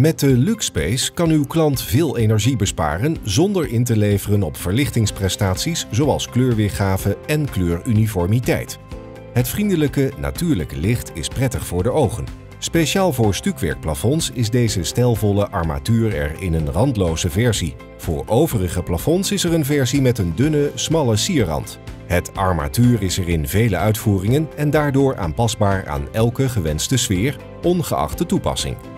Met de LuxSpace kan uw klant veel energie besparen zonder in te leveren op verlichtingsprestaties zoals kleurweergave en kleuruniformiteit. Het vriendelijke, natuurlijke licht is prettig voor de ogen. Speciaal voor stukwerkplafonds is deze stijlvolle armatuur er in een randloze versie. Voor overige plafonds is er een versie met een dunne, smalle sierrand. Het armatuur is er in vele uitvoeringen en daardoor aanpasbaar aan elke gewenste sfeer, ongeacht de toepassing.